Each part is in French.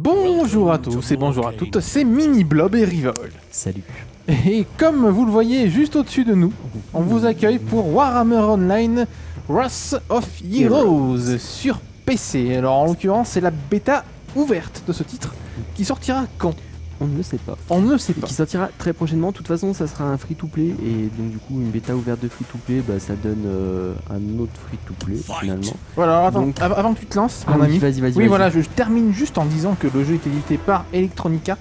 Bonjour à tous et bonjour à toutes, c'est Mini Blob et Rival. Salut. Et comme vous le voyez juste au-dessus de nous, on vous accueille pour Warhammer Online Wrath of Heroes sur PC. Alors en l'occurrence, c'est la bêta ouverte de ce titre qui sortira quand ? On ne le sait pas. On ne le sait pas. Qui sortira très prochainement. De toute façon, ça sera un free-to-play. Et donc, du coup, une bêta ouverte de free-to-play, bah, ça donne un autre free-to-play, finalement. Voilà, attends, donc, avant que tu te lances, mon ami. Vas-y. Oui, voilà, je termine juste en disant que le jeu est édité par Electronic Arts,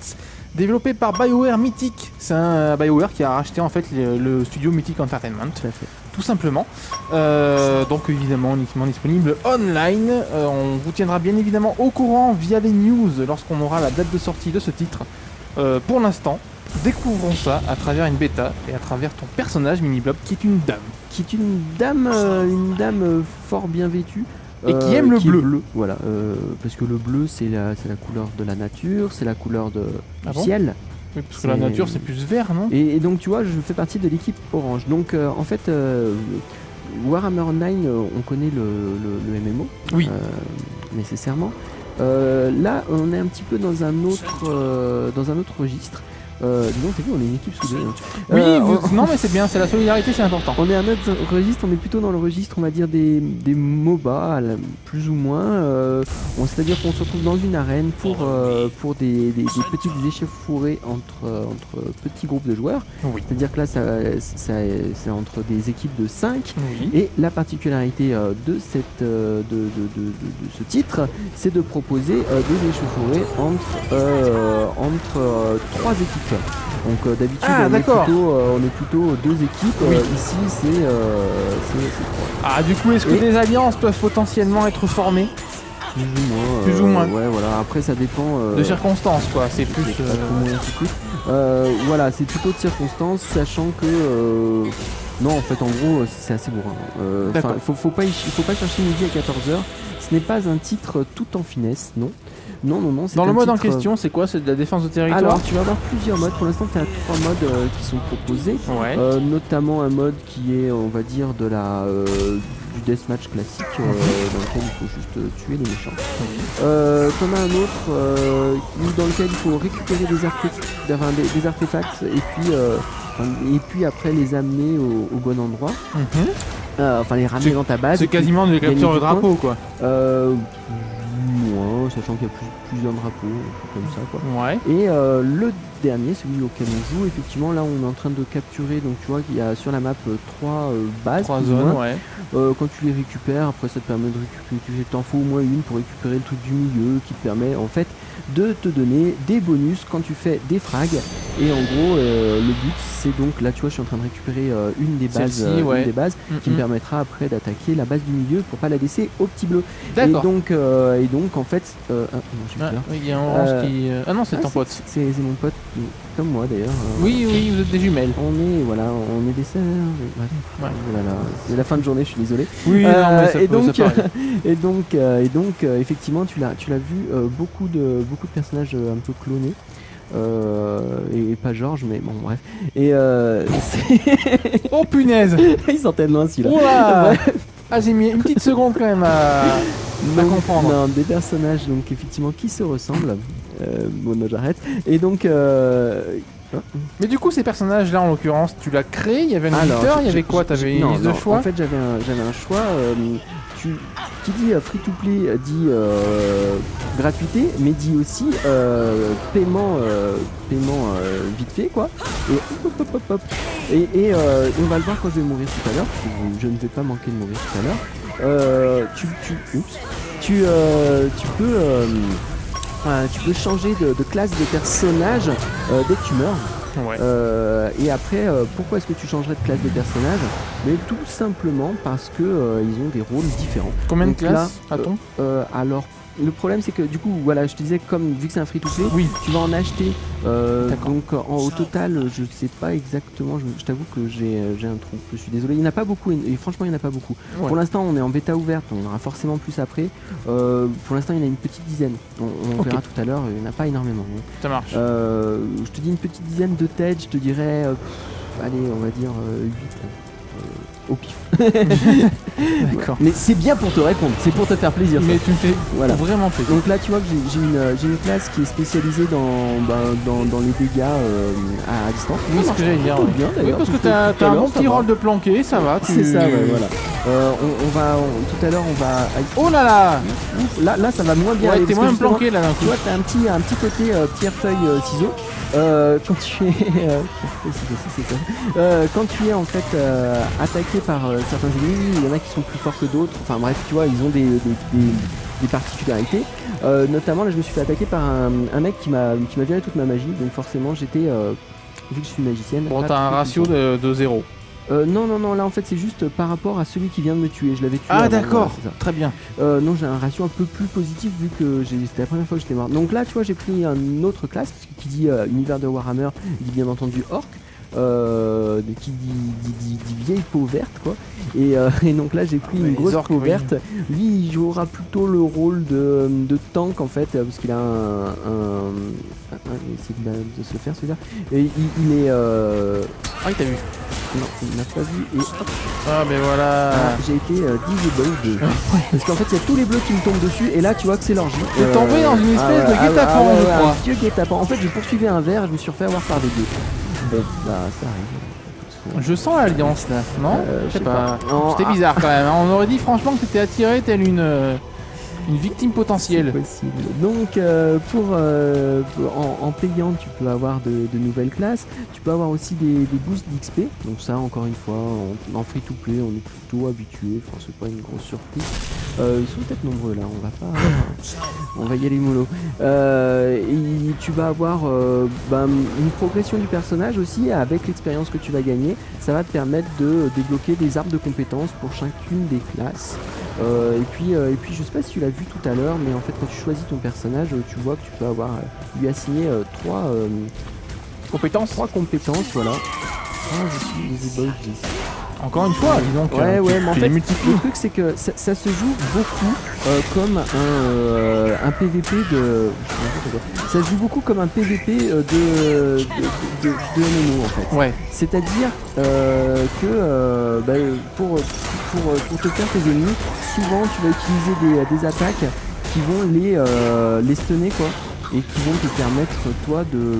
développé par Bioware Mythic. C'est un Bioware qui a racheté, en fait, le studio Mythic Entertainment. Tout à fait. Tout simplement. Donc, évidemment, uniquement disponible online. On vous tiendra bien évidemment au courant via les news lorsqu'on aura la date de sortie de ce titre. Pour l'instant, découvrons ça à travers une bêta et à travers ton personnage Mini Blob qui est une dame. Qui est une dame fort bien vêtue. Et qui aime le bleu. Voilà, parce que le bleu c'est la couleur de la nature, c'est la couleur du ciel. Oui, parce que la nature c'est plus vert, non ? Et donc tu vois, je fais partie de l'équipe orange. Donc en fait, Warhammer Online, on connaît le MMO, oui. Nécessairement. Là, on est un petit peu dans un autre registre. Disons, t'as vu, on est une équipe soudée. Hein. Non, mais c'est bien, c'est la solidarité, c'est important. On est un autre registre, on est plutôt dans le registre, on va dire, des MOBA, plus ou moins. C'est-à-dire qu'on se retrouve dans une arène pour des petites échauffourées entre petits groupes de joueurs. Oui. C'est-à-dire que là, c'est entre des équipes de 5. Oui. Et la particularité de ce titre, c'est de proposer des échauffourées entre 3 équipes. Donc d'habitude on est plutôt deux équipes, oui. Ici c'est... du coup est-ce que des alliances peuvent potentiellement être formées ? Plus ou moins. Ouais, voilà. Après ça dépend... de circonstances quoi, c'est plus... voilà, c'est plutôt de circonstances, sachant que... non en fait en gros c'est assez bourrin. Faut pas chercher midi à 14h, ce n'est pas un titre tout en finesse, non. Non. Dans le mode en question, c'est quoi? C'est de la défense de territoire. Alors, tu vas avoir plusieurs modes. Pour l'instant, tu as 3 modes qui sont proposés. Ouais. Notamment un mode qui est, on va dire, du deathmatch classique, dans lequel il faut juste tuer les méchants. T'en as un autre dans lequel il faut récupérer des artefacts et puis après les amener au bon endroit. Enfin, les ramener dans ta base. C'est quasiment de capture de drapeau, quoi. Sachant qu'il y a plusieurs drapeaux comme ça quoi. Ouais. Et le dernier, celui auquel on joue, effectivement là on est en train de capturer, donc tu vois qu'il y a sur la map 3 bases, 3 zones, ouais. Quand tu les récupères, après ça te permet de récupérer, t'en faut au moins une pour récupérer le truc du milieu qui te permet en fait de te donner des bonus quand tu fais des frags. Et en gros le but c'est donc, là tu vois je suis en train de récupérer une des bases, ouais. Qui me permettra après d'attaquer la base du milieu pour pas la laisser au petit bleu. D'accord. Et donc en fait il y a un orange qui... Ah non c'est ton pote. C'est mon pote, comme moi d'ailleurs. Oui, vous êtes des jumelles. On est des sœurs. Ouais. Voilà. C'est la fin de journée, je suis désolé. Et donc, effectivement tu l'as vu, beaucoup de personnages un peu clonés. Et pas Georges, mais bon bref. Et oh punaise. Il sortait de loin celui-là. Ah j'ai mis une petite seconde quand même à comprendre. Non, des personnages donc effectivement qui se ressemblent. Bon non, j'arrête. Et donc mais du coup ces personnages là en l'occurrence tu l'as créé, il y avait un éditeur, il y avait quoi? T'avais une liste de choix? En fait j'avais un choix. Qui dit free to play dit gratuité, mais dit aussi paiement vite fait quoi. Et on va le voir quand je vais mourir tout à l'heure, je ne vais pas manquer de mourir tout à l'heure. Tu peux changer de classe de personnage dès que tu meurs. Ouais. Et après, pourquoi est-ce que tu changerais de classe de personnage? Mais tout simplement parce que ils ont des rôles différents. Combien de classes a-t-on? Alors, le problème c'est que du coup, voilà, je te disais, comme vu que c'est un free-to-play, oui. Tu vas en acheter. Donc au total, je sais pas exactement. Je t'avoue que j'ai un trou. Je suis désolé. Il n'y en a pas beaucoup. Et franchement, il n'y en a pas beaucoup. Ouais. Pour l'instant, on est en bêta ouverte. On en aura forcément plus après. Pour l'instant, il y en a une petite dizaine. On verra tout à l'heure. Il n'y en a pas énormément. Ça marche. Je te dis une petite dizaine de têtes. Je te dirais, allez, on va dire 8. au pif. D'accord. Mais c'est bien pour te répondre, c'est pour te faire plaisir. Mais tu me fais vraiment plaisir. Donc là tu vois que j'ai une classe qui est spécialisée dans les dégâts à distance. Oui, ce que j'allais dire. Oui, parce que t'as un bon petit rôle de planqué, ça va. C'est ça, ouais, voilà. Tout à l'heure on va... Oh là là, là ça va moins bien. Ouais, t'es moins planqué là. Tu vois, t'as un petit côté pierre-feuille-ciseaux. Quand tu es... quand tu es en fait attaqué par certains ennemis, il y en a qui sont plus forts que d'autres, enfin bref, tu vois, ils ont des particularités. Notamment, là je me suis fait attaquer par un mec qui m'a viré toute ma magie, donc forcément j'étais, vu que je suis magicienne... Bon, t'as un ratio de 0. Non, là en fait c'est juste par rapport à celui qui vient de me tuer, je l'avais tué. Ah d'accord, très bien. Non, j'ai un ratio un peu plus positif vu que c'était la première fois que j'étais mort. Donc là tu vois j'ai pris une autre classe, qui dit univers de Warhammer, dit bien entendu orc, qui dit vieille peau verte quoi. Et donc là j'ai pris une grosse peau verte, lui il jouera plutôt le rôle de tank en fait, parce qu'il a il essaie de se faire celui-là. Et il est... Ah il t'a vu. Non, il n'a pas vu et hop. Ah mais voilà, j'ai été disable. Parce qu'en fait il y a tous les bleus qui me tombent dessus et là tu vois que c'est l'orgie. T'es tombé dans une espèce de guet-apens je crois. Un vieux guet-apens. En fait je poursuivais un verre et je me suis refait avoir par des bleus. Bon, bah ça arrive. Je sens l'alliance là, non? Je sais pas. C'était bizarre quand même. On aurait dit franchement que t'étais attiré telle une victime potentielle. Donc en payant tu peux avoir de nouvelles classes, tu peux avoir aussi des boosts d'XP. Donc ça encore une fois en free to play on est plutôt habitué, enfin c'est pas une grosse surprise. Ils sont peut-être nombreux là, on va pas... on va y aller mollo. Et tu vas avoir une progression du personnage aussi, avec l'expérience que tu vas gagner, ça va te permettre de débloquer des arbres de compétences pour chacune des classes. Et puis je sais pas si tu l'as vu tout à l'heure, mais en fait quand tu choisis ton personnage, tu vois que tu peux avoir lui assigner 3 compétences. 3 compétences, voilà. Oh, je suis encore une fois, dis donc. Ouais, ouais, mais en fait, le truc c'est que ça se joue beaucoup comme un PVP de... Ça se joue beaucoup comme un PVP de MMO en fait. Ouais. C'est-à-dire que pour te faire tes ennemis, souvent tu vas utiliser des attaques qui vont les stunner quoi. Et qui vont te permettre toi de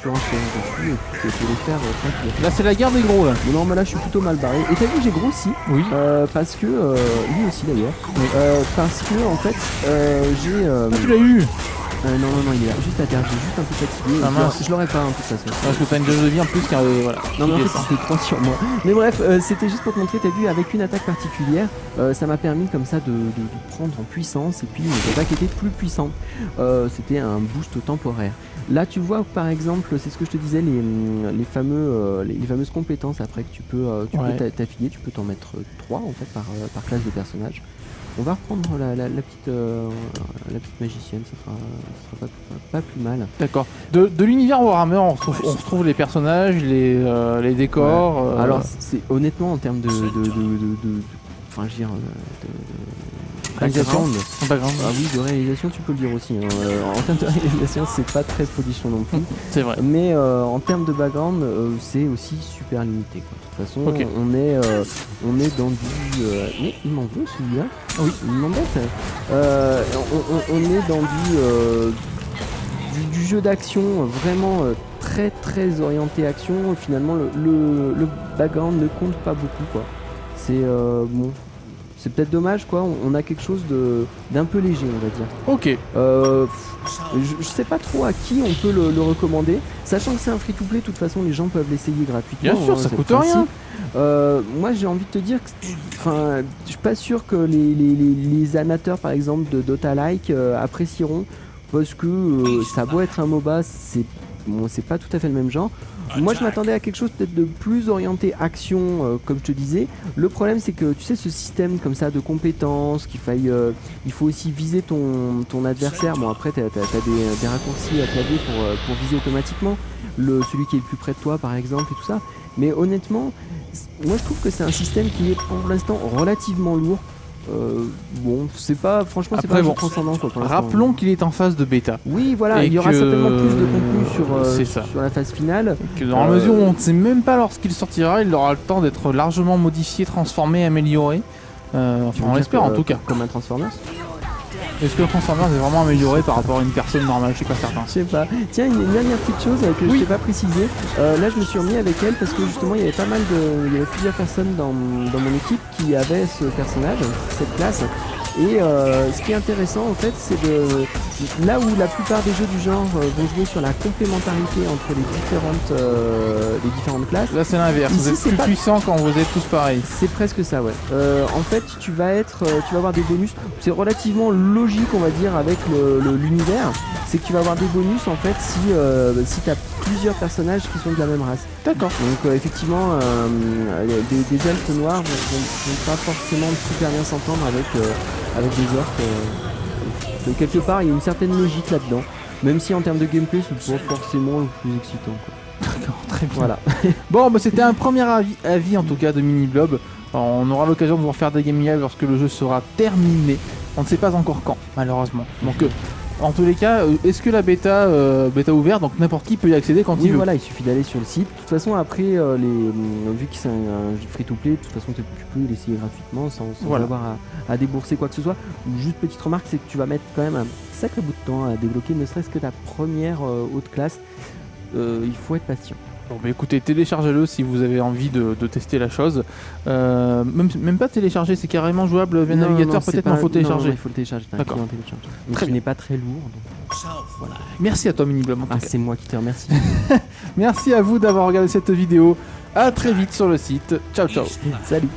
surenchaîner dessus et de les faire tranquille. Là c'est la guerre des gros là. Non mais là je suis plutôt mal barré. Et t'as vu j'ai grossi. Oui. Parce que lui aussi d'ailleurs. Oui. Parce que en fait j'ai. Ah tu l'as eu. Non, il est là. Juste à terre, j'ai juste un peu fatigué. Ah, mince. Je l'aurais pas un peu ça. Parce que t'as une jauge de vie en plus car voilà. Non mais en fait c'était 3 sur moi. Mais bref, c'était juste pour te montrer, t'as vu, avec une attaque particulière, ça m'a permis comme ça de prendre en puissance et puis mes attaques étaient plus puissantes. C'était un boost temporaire. Là tu vois par exemple, c'est ce que je te disais, les fameuses compétences après que tu peux t'affilier, tu peux t'en mettre 3 en fait par classe de personnage. On va reprendre la petite magicienne, ça sera pas plus mal. D'accord. De l'univers Warhammer, on retrouve les personnages, les décors. Ouais. Alors, c'est honnêtement en termes de, réalisation. Ah oui, de réalisation, tu peux le dire aussi. Hein. En termes de réalisation, c'est pas très production non plus. C'est vrai. Mais en termes de background, c'est aussi super limité. Quoi. De toute façon, on est dans du... Mais il m'en veut celui-là. Oui, il m'embête. On est dans du jeu d'action vraiment très orienté action. Finalement, le background ne compte pas beaucoup. Quoi. C'est bon. C'est peut-être dommage quoi, on a quelque chose d'un peu léger on va dire. Ok. Je sais pas trop à qui on peut le recommander, sachant que c'est un free-to-play, de toute façon les gens peuvent l'essayer gratuitement. Bien sûr, ça coûte rien. Moi j'ai envie de te dire que je suis pas sûr que les amateurs par exemple de Dota Like apprécieront, parce que ça doit être un MOBA, c'est pas tout à fait le même genre. Moi je m'attendais à quelque chose peut-être de plus orienté action comme je te disais. Le problème c'est que tu sais ce système comme ça de compétences qu'il faille il faut aussi viser ton adversaire. Bon après t'as des raccourcis à clavier pour viser automatiquement celui qui est le plus près de toi par exemple et tout ça. Mais honnêtement moi je trouve que c'est un système qui est pour l'instant relativement lourd. Bon, c'est pas, franchement, c'est pas bon, transcendant quoi, pour l'instant. Rappelons qu'il est en phase de bêta. Oui, voilà, il y aura certainement plus de contenu sur la phase finale. Que dans la mesure où on ne sait même pas lorsqu'il sortira, il aura le temps d'être largement modifié, transformé, amélioré. Enfin, on l'espère en tout cas. Comme un Transformers. Est-ce que le Transformers est vraiment amélioré par rapport à une personne normale? Je suis pas certain. Je sais pas. Tiens, une dernière petite chose que je t'ai pas précisé. Là, je me suis remis avec elle parce que justement, il y avait pas mal de, il y avait plusieurs personnes dans mon équipe qui avaient ce personnage, cette classe. Et ce qui est intéressant en fait, c'est de là où la plupart des jeux du genre vont jouer sur la complémentarité entre les différentes classes. Là c'est l'inverse, vous êtes plus puissant quand vous êtes tous pareils. C'est presque ça, ouais. En fait tu vas avoir des bonus, c'est relativement logique on va dire avec l'univers, c'est que tu vas avoir des bonus en fait si tu as plusieurs personnages qui sont de la même race. D'accord. Donc effectivement, des elfes noirs vont pas forcément super bien s'entendre avec des orques. Donc quelque part il y a une certaine logique là-dedans, même si en termes de gameplay c'est pas forcément le plus excitant quoi. D'accord, très bien. Voilà. Bon bah, c'était un premier avis en tout cas de Mini Blob. Alors, on aura l'occasion de vous refaire des game live lorsque le jeu sera terminé. On ne sait pas encore quand malheureusement. Donc en tous les cas, est-ce que la bêta ouverte, donc n'importe qui peut y accéder quand il veut. Voilà, il suffit d'aller sur le site. De toute façon, après, vu que c'est un jeu free-to-play, de toute façon, tu peux l'essayer gratuitement sans avoir à débourser quoi que ce soit. Juste petite remarque, c'est que tu vas mettre quand même un sacré bout de temps à débloquer, ne serait-ce que ta première haute classe. Il faut être patient. Bon bah écoutez, téléchargez-le si vous avez envie de tester la chose. Même pas télécharger, c'est carrément jouable via navigateur, peut-être qu'il faut télécharger. Non, il faut le télécharger, d'accord. Il n'est pas très lourd. Donc... Voilà. Merci à toi Mini Blob. Ah, c'est moi qui te remercie. Merci à vous d'avoir regardé cette vidéo. A très vite sur le site. Ciao ciao. Salut.